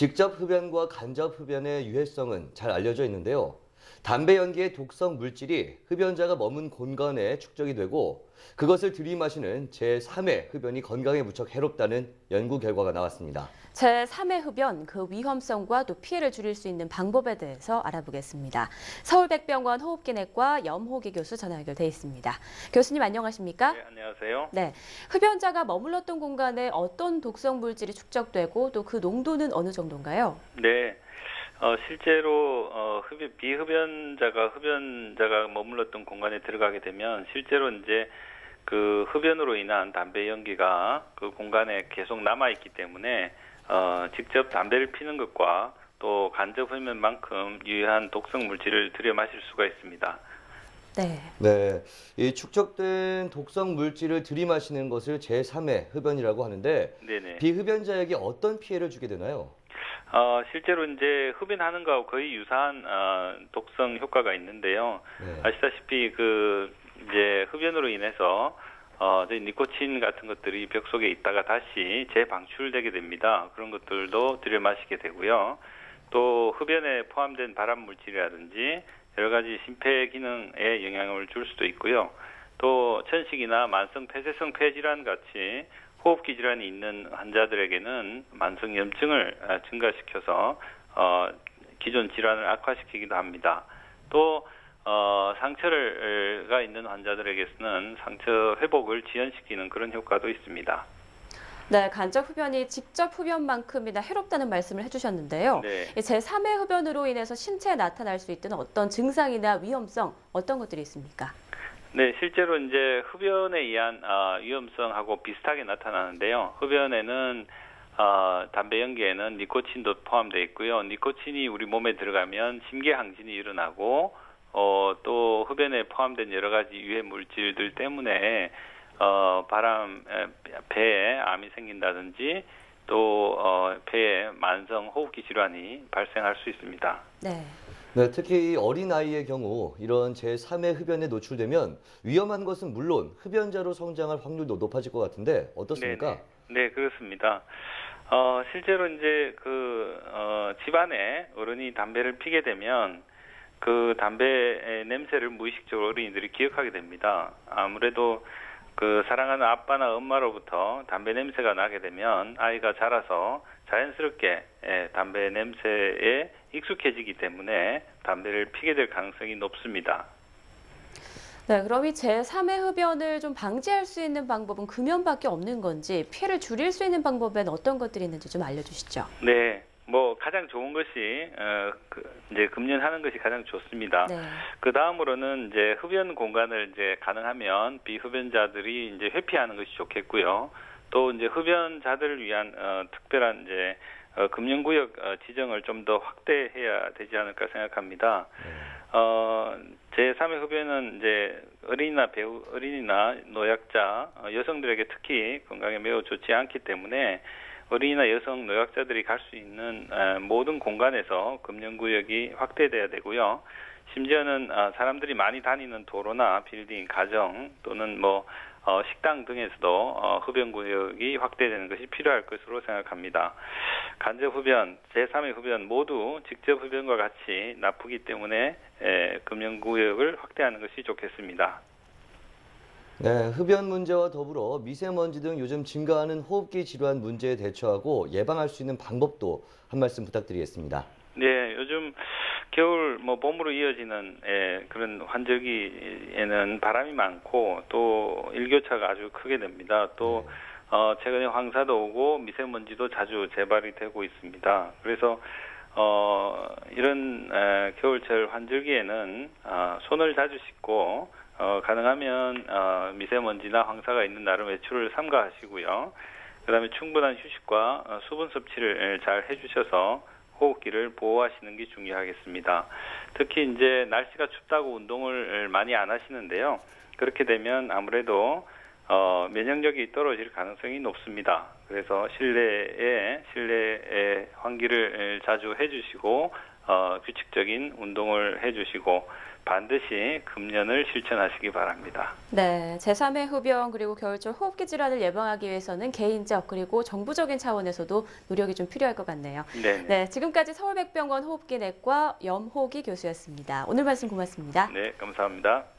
직접 흡연과 간접 흡연의 유해성은 잘 알려져 있는데요. 담배 연기의 독성 물질이 흡연자가 머문 공간에 축적이 되고 그것을 들이마시는 제3의 흡연이 건강에 무척 해롭다는 연구 결과가 나왔습니다. 제3의 흡연, 그 위험성과 또 피해를 줄일 수 있는 방법에 대해서 알아보겠습니다. 서울백병원 호흡기내과 염호기 교수 전화 연결돼 있습니다. 교수님 안녕하십니까? 네, 안녕하세요. 네, 흡연자가 머물렀던 공간에 어떤 독성 물질이 축적되고 또 그 농도는 어느 정도인가요? 네. 실제로 비흡연자가 머물렀던 공간에 들어가게 되면 실제로 이제 그 흡연으로 인한 담배 연기가 그 공간에 계속 남아 있기 때문에 직접 담배를 피는 것과 또 간접 흡연만큼 유해한 독성 물질을 들이마실 수가 있습니다. 네. 네. 이 축적된 독성 물질을 들이마시는 것을 제3의 흡연이라고 하는데 네네. 비흡연자에게 어떤 피해를 주게 되나요? 실제로 이제 흡연하는 거하고 거의 유사한 독성 효과가 있는데요. 네. 아시다시피 그 이제 흡연으로 인해서 니코틴 같은 것들이 벽 속에 있다가 다시 재방출되게 됩니다. 그런 것들도 들이마시게 되고요. 또 흡연에 포함된 발암 물질이라든지 여러 가지 심폐 기능에 영향을 줄 수도 있고요. 또 천식이나 만성 폐쇄성 폐질환 같이 호흡기 질환이 있는 환자들에게는 만성 염증을 증가시켜서 기존 질환을 악화시키기도 합니다. 또 상처가 있는 환자들에게서는 상처 회복을 지연시키는 그런 효과도 있습니다. 네, 간접 흡연이 직접 흡연만큼이나 해롭다는 말씀을 해주셨는데요. 네. 제3의 흡연으로 인해서 신체에 나타날 수 있는 어떤 증상이나 위험성, 어떤 것들이 있습니까? 네, 실제로 이제 흡연에 의한 위험성하고 비슷하게 나타나는데요. 흡연에는 담배 연기에는 니코틴도 포함되어 있고요. 니코틴이 우리 몸에 들어가면 심계항진이 일어나고 또 흡연에 포함된 여러 가지 유해 물질들 때문에 발암, 폐에 암이 생긴다든지 또 폐에 만성 호흡기 질환이 발생할 수 있습니다. 네. 네, 특히 어린아이의 경우 이런 제3의 흡연에 노출되면 위험한 것은 물론 흡연자로 성장할 확률도 높아질 것 같은데 어떻습니까? 네네. 네, 그렇습니다. 실제로 이제 그 집안에 어른이 담배를 피게 되면 그 담배의 냄새를 무의식적으로 어린이들이 기억하게 됩니다. 아무래도 그 사랑하는 아빠나 엄마로부터 담배 냄새가 나게 되면 아이가 자라서 자연스럽게 담배 냄새에 익숙해지기 때문에 담배를 피게 될 가능성이 높습니다. 네, 그럼 이 제3의 흡연을 좀 방지할 수 있는 방법은 금연밖에 없는 건지 피해를 줄일 수 있는 방법에는 어떤 것들이 있는지 좀 알려주시죠. 네. 뭐 가장 좋은 것이 이제 금연하는 것이 가장 좋습니다. 네. 그 다음으로는 이제 흡연 공간을 이제 가능하면 비흡연자들이 이제 회피하는 것이 좋겠고요. 또 이제 흡연자들을 위한 특별한 이제 금연구역 지정을 좀 더 확대해야 되지 않을까 생각합니다. 네. 제3의 흡연은 이제 어린이나 노약자, 여성들에게 특히 건강에 매우 좋지 않기 때문에. 어린이나 여성, 노약자들이 갈 수 있는 모든 공간에서 금연구역이 확대돼야 되고요. 심지어는 사람들이 많이 다니는 도로나 빌딩, 가정 또는 뭐 식당 등에서도 흡연구역이 확대되는 것이 필요할 것으로 생각합니다. 간접 흡연, 제3의 흡연 모두 직접 흡연과 같이 나쁘기 때문에 금연구역을 확대하는 것이 좋겠습니다. 네, 흡연 문제와 더불어 미세먼지 등 요즘 증가하는 호흡기 질환 문제에 대처하고 예방할 수 있는 방법도 한 말씀 부탁드리겠습니다. 네, 요즘 겨울 봄으로 이어지는 그런 환절기에는 바람이 많고 또 일교차가 아주 크게 됩니다. 또 최근에 황사도 오고 미세먼지도 자주 재발이 되고 있습니다. 그래서 이런 겨울철 환절기에는 손을 자주 씻고 가능하면 미세먼지나 황사가 있는 날은 외출을 삼가하시고요. 그다음에 충분한 휴식과 수분 섭취를 잘 해주셔서 호흡기를 보호하시는 게 중요하겠습니다. 특히 이제 날씨가 춥다고 운동을 많이 안 하시는데요. 그렇게 되면 아무래도 면역력이 떨어질 가능성이 높습니다. 그래서 실내에 환기를 자주 해주시고 규칙적인 운동을 해주시고 반드시 금연을 실천하시기 바랍니다. 네, 제3의 흡연 그리고 겨울철 호흡기 질환을 예방하기 위해서는 개인적 그리고 정부적인 차원에서도 노력이 좀 필요할 것 같네요. 네, 네 지금까지 서울백병원 호흡기내과 염호기 교수였습니다. 오늘 말씀 고맙습니다. 네, 감사합니다.